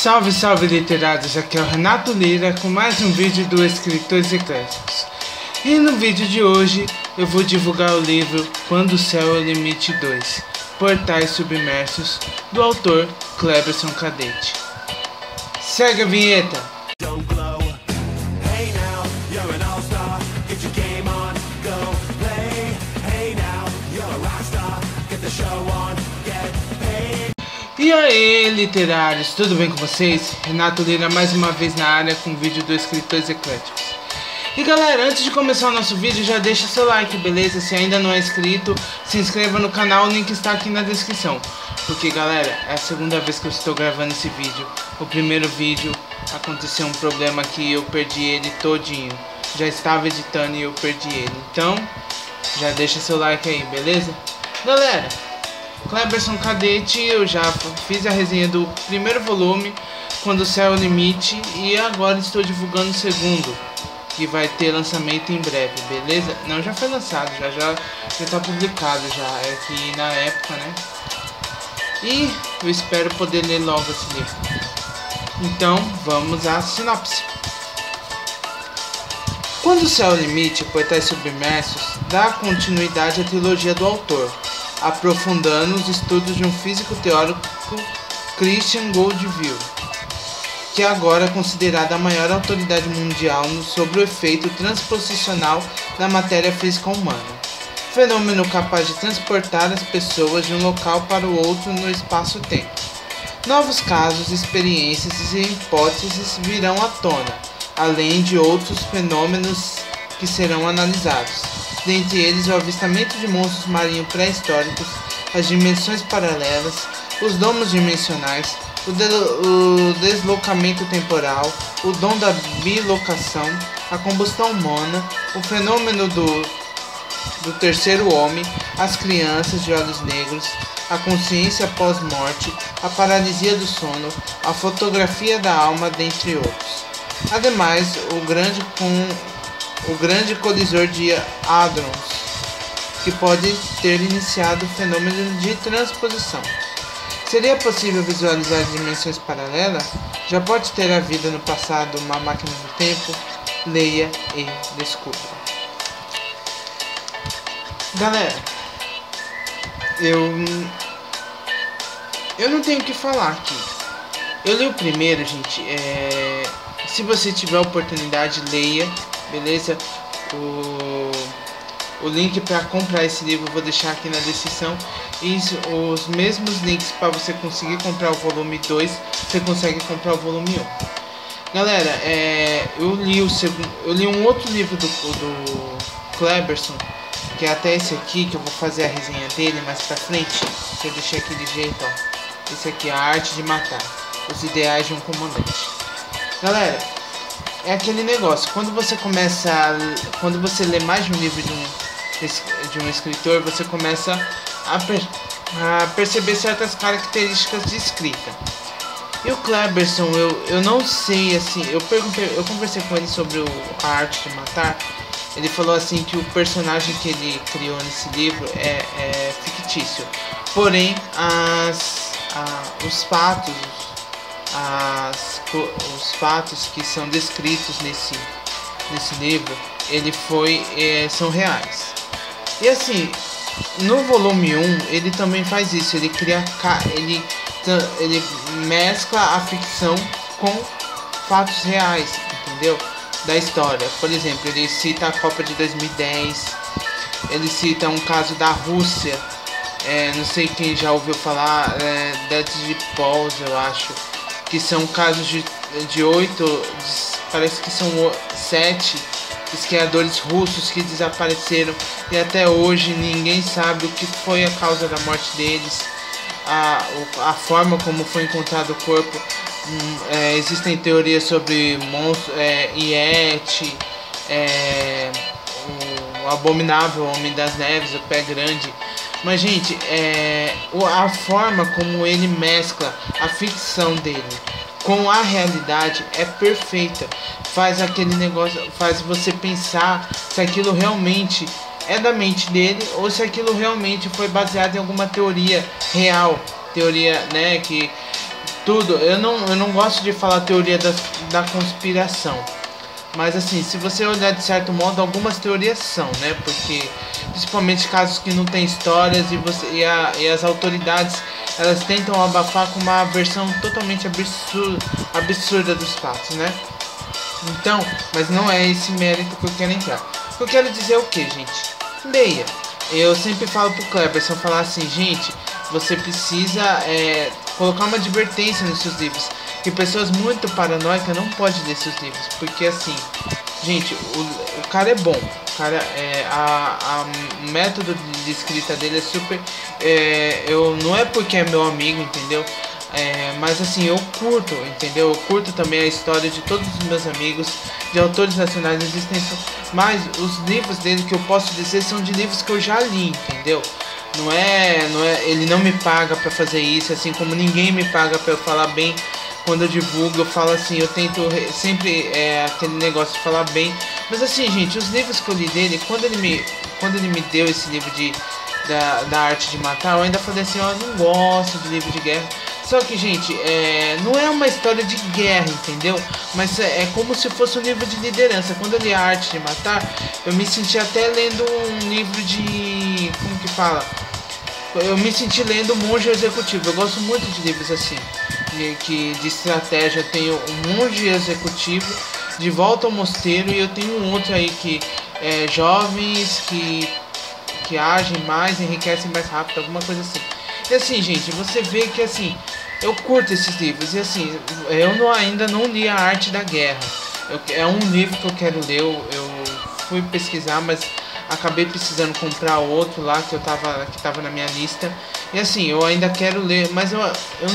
Salve, salve literados, aqui é o Renato Lira com mais um vídeo do Escritores Ecléticos. E no vídeo de hoje eu vou divulgar o livro Quando o Céu é o Limite 2, Portais Submersos, do autor Cleberson Cadete. Segue a vinheta! E aí, literários, tudo bem com vocês? Renato Lira mais uma vez na área com o vídeo do Escritores Ecléticos. E galera, antes de começar o nosso vídeo, já deixa seu like, beleza? Se ainda não é inscrito, se inscreva no canal, o link está aqui na descrição. Porque galera, é a segunda vez que eu estou gravando esse vídeo. O primeiro vídeo aconteceu um problema que eu perdi ele todinho. Já estava editando e eu perdi ele. Então, já deixa seu like aí, beleza? Galera, Cleberson Cadete, eu já fiz a resenha do primeiro volume, Quando o Céu é o Limite, e agora estou divulgando o segundo, que vai ter lançamento em breve, beleza? Não, já foi lançado, já tá publicado já, é que na época, né? E eu espero poder ler logo esse livro. Então, vamos à sinopse. Quando o Céu é o Limite, Portais Submersos, dá continuidade à trilogia do autor, aprofundando os estudos de um físico teórico, Christian Goldville, que agora é considerada a maior autoridade mundial sobre o efeito transposicional da matéria física humana, fenômeno capaz de transportar as pessoas de um local para o outro no espaço-tempo. Novos casos, experiências e hipóteses virão à tona, além de outros fenômenos que serão analisados. Dentre eles, o avistamento de monstros marinhos pré-históricos, as dimensões paralelas, os domos dimensionais, o deslocamento temporal, o dom da bilocação, a combustão humana, o fenômeno do terceiro homem, as crianças de olhos negros, a consciência pós-morte, a paralisia do sono, a fotografia da alma, dentre outros. Ademais, o grande colisor de Hádrons, que pode ter iniciado o fenômeno de transposição. Seria possível visualizar dimensões paralelas? Já pode ter havido no passado uma máquina do tempo? Leia e descubra. Galera, eu não tenho o que falar aqui. Eu li o primeiro, gente. Se você tiver a oportunidade, leia. Beleza? O link para comprar esse livro eu vou deixar aqui na descrição. E os mesmos links para você conseguir comprar o volume 2, você consegue comprar o volume 1. Galera, eu li um outro livro do Cleberson, que é até esse aqui, que eu vou fazer a resenha dele mais pra frente. Que eu deixei aqui de jeito, ó. Esse aqui é A Arte de Matar, Os Ideais de um Comandante. Galera, é aquele negócio, quando você lê mais de um livro de um escritor, você começa a perceber certas características de escrita. E o Cleberson, eu não sei, assim, eu conversei com ele sobre a arte de matar. Ele falou assim que o personagem que ele criou nesse livro é fictício, porém os fatos que são descritos nesse livro, são reais. E assim, no volume 1 ele também faz isso, ele mescla a ficção com fatos reais, entendeu? Da história. Por exemplo, ele cita a Copa de 2010, ele cita um caso da Rússia, não sei quem já ouviu falar, Death de Pauls, eu acho, que são casos de 8, parece que são 7 esquiadores russos que desapareceram e até hoje ninguém sabe o que foi a causa da morte deles, a forma como foi encontrado o corpo. Existem teorias sobre monstros, Yeti, o abominável Homem das Neves, o Pé Grande. Mas gente, a forma como ele mescla a ficção dele com a realidade é perfeita. Faz aquele negócio, faz você pensar se aquilo realmente é da mente dele ou se aquilo realmente foi baseado em alguma teoria real, teoria, né, que tudo, eu não gosto de falar teoria da conspiração. Mas assim, se você olhar de certo modo, algumas teorias são, né? Porque principalmente casos que não tem histórias e as autoridades, elas tentam abafar com uma versão totalmente absurda dos fatos, né? Então, mas não é esse mérito que eu quero entrar. O que eu quero dizer é o que, gente? Leia. Eu sempre falo pro Cleberson falar assim, gente, você precisa colocar uma advertência nos seus livros. Que pessoas muito paranoicas não podem ler seus livros. Porque assim, gente, o cara é bom. O cara, o método de escrita dele é super... não é porque é meu amigo, entendeu? Mas assim, eu curto, entendeu? Eu curto também a história de todos os meus amigos, de autores nacionais, existem, mas os livros dele que eu posso dizer são de livros que eu já li, entendeu? Ele não me paga pra fazer isso, assim como ninguém me paga pra eu falar bem. Quando eu divulgo, eu falo assim, eu tento sempre aquele negócio de falar bem. Mas assim, gente, os livros que eu li dele, quando ele me deu esse livro da Arte de Matar, eu ainda falei assim, ó, eu não gosto de livro de guerra. Só que, gente, não é uma história de guerra, entendeu? Mas é como se fosse um livro de liderança. Quando eu li A Arte de Matar, eu me senti até lendo um livro de... como que fala? Eu me senti lendo Monge Executivo. Eu gosto muito de livros assim, de estratégia. Eu tenho um Monge Executivo, De Volta ao Mosteiro, e eu tenho um outro aí que é Jovens que Agem Mais, Enriquecem Mais Rápido, alguma coisa assim. E assim, gente, você vê que assim, eu curto esses livros. E assim, eu ainda não li A Arte da Guerra. É um livro que eu quero ler. Eu fui pesquisar, mas acabei precisando comprar outro lá que tava na minha lista. E assim, eu ainda quero ler, mas eu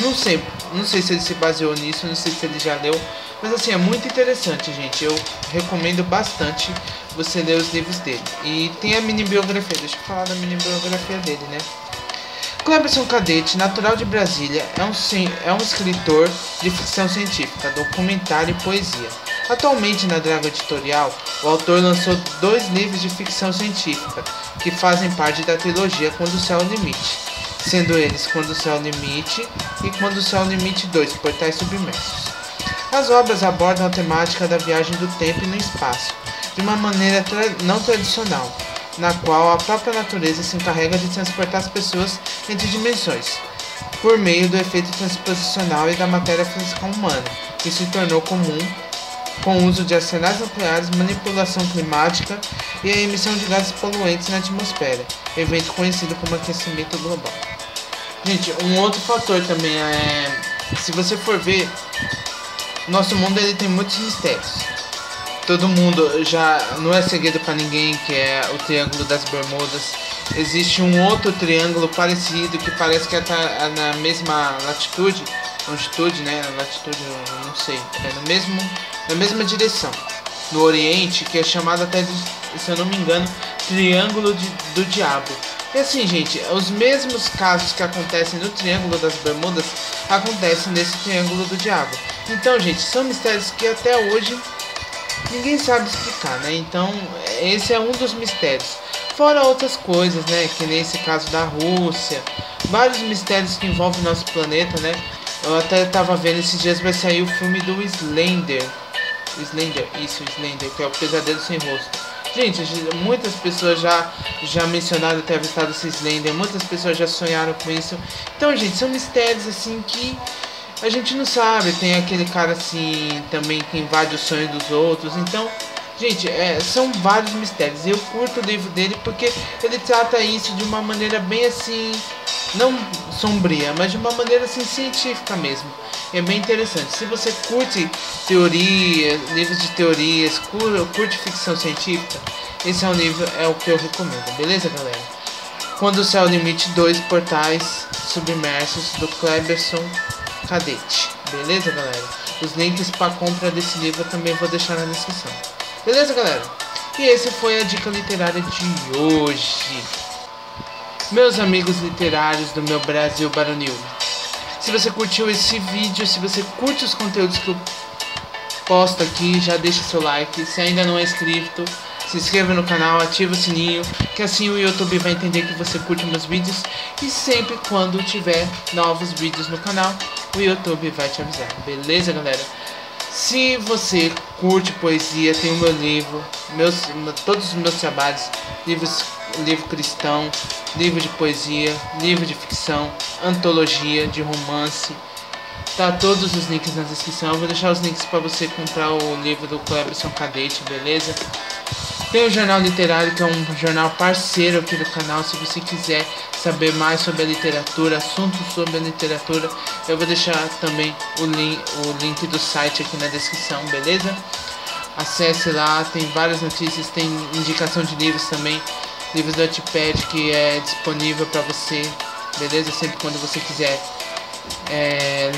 não sei se ele se baseou nisso, não sei se ele já leu. Mas assim, é muito interessante, gente. Eu recomendo bastante você ler os livros dele. E tem a mini biografia, deixa eu falar da mini biografia dele, né? Cleberson Cadete, natural de Brasília, é um escritor de ficção científica, documentário e poesia. Atualmente na Drago Editorial, o autor lançou 2 livros de ficção científica, que fazem parte da trilogia Quando o Céu é o Limite, sendo eles Quando o Céu é o Limite e Quando o Céu é o Limite 2, Portais Submersos. As obras abordam a temática da viagem do tempo e no espaço, de uma maneira não tradicional, na qual a própria natureza se encarrega de transportar as pessoas entre dimensões, por meio do efeito transposicional e da matéria física humana, que se tornou comum com o uso de arsenais nucleares, manipulação climática e a emissão de gases poluentes na atmosfera, evento conhecido como aquecimento global. Gente, um outro fator também é, se você for ver, nosso mundo ele tem muitos mistérios. Todo mundo, já não é segredo para ninguém que é o Triângulo das Bermudas. Existe um outro triângulo parecido que parece que está na mesma longitude, né? Latitude, eu não sei. É na mesma direção, no Oriente, que é chamado até, se eu não me engano, Triângulo do Diabo. E assim, gente, os mesmos casos que acontecem no Triângulo das Bermudas acontecem nesse Triângulo do Diabo. Então, gente, são mistérios que até hoje ninguém sabe explicar, né? Então, esse é um dos mistérios. Fora outras coisas, né? Que nem esse caso da Rússia. Vários mistérios que envolvem nosso planeta, né? Eu até tava vendo esses dias, vai sair o filme do Slender. Slender, que é o Pesadelo Sem Rosto. Gente, muitas pessoas já mencionaram ter avistado esse Slender. Muitas pessoas já sonharam com isso. Então, gente, são mistérios assim que a gente não sabe. Tem aquele cara assim também que invade o sonho dos outros. Então, gente, são vários mistérios. Eu curto o livro dele porque ele trata isso de uma maneira bem assim, não sombria, mas de uma maneira assim científica mesmo. É bem interessante. Se você curte teoria, livros de teorias, curte ficção científica, esse é um livro, é o que eu recomendo, beleza, galera? Quando o Céu é o Limite 2, Portais Submersos, do Cleberson Cadete, beleza, galera? Os links para compra desse livro eu também vou deixar na descrição, beleza, galera? E esse foi a dica literária de hoje, meus amigos literários do meu Brasil baronil. Se você curtiu esse vídeo, se você curte os conteúdos que eu posto aqui, já deixa seu like. Se ainda não é inscrito, se inscreva no canal, ativa o sininho, que assim o YouTube vai entender que você curte meus vídeos. E sempre quando tiver novos vídeos no canal, o YouTube vai te avisar, beleza, galera? Se você curte poesia, tem o meu livro, todos os meus trabalhos, livro cristão, livro de poesia, livro de ficção, antologia, de romance. Tá todos os links na descrição. Eu vou deixar os links para você comprar o livro do Cleberson Cadete, beleza? Tem o Jornal Literário, que é um jornal parceiro aqui do canal. Se você quiser saber mais sobre a literatura, assuntos sobre a literatura, eu vou deixar também o link do site aqui na descrição, beleza? Acesse lá, tem várias notícias, tem indicação de livros também, livros do Wattpad, que é disponível para você, beleza? Sempre quando você quiser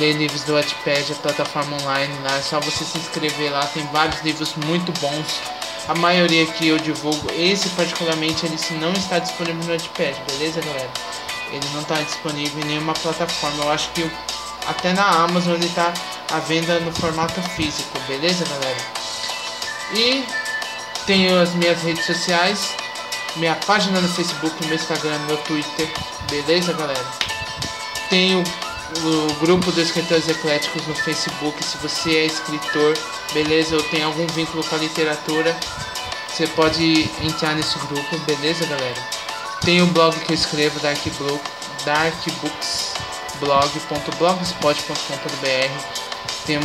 ler livros do Wattpad, a plataforma online lá, é só você se inscrever lá, tem vários livros muito bons. A maioria que eu divulgo, esse particularmente, ele não está disponível no Wattpad, beleza, galera? Ele não está disponível em nenhuma plataforma. Eu acho que até na Amazon ele está à venda no formato físico, beleza, galera? E tenho as minhas redes sociais, minha página no Facebook, meu Instagram, meu Twitter, beleza, galera? Tenho o grupo dos Escritores Ecléticos no Facebook. Se você é escritor, beleza, ou tem algum vínculo com a literatura, você pode entrar nesse grupo, beleza, galera? Tem o blog que eu escrevo, darkbooks blog blogspot.com.br. Tem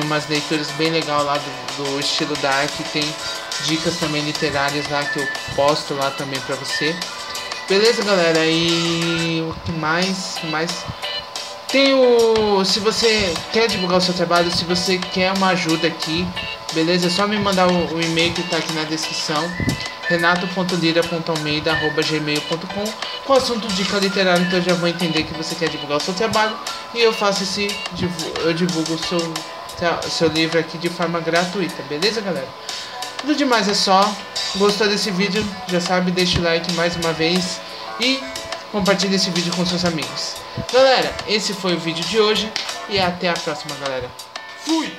umas leituras bem legais lá do estilo dark. Tem dicas também literárias lá que eu posto lá também pra você, beleza, galera? E o que mais? Se você quer divulgar o seu trabalho, se você quer uma ajuda aqui, beleza? É só me mandar o e-mail que tá aqui na descrição, renato.lira.almeida@gmail.com, com o assunto Dica Literária. Então eu já vou entender que você quer divulgar o seu trabalho e eu faço divulgo o seu livro aqui de forma gratuita, beleza, galera? Tudo demais é só. Gostou desse vídeo? Já sabe, deixa o like mais uma vez e compartilhe esse vídeo com seus amigos. Galera, esse foi o vídeo de hoje e até a próxima, galera. Fui!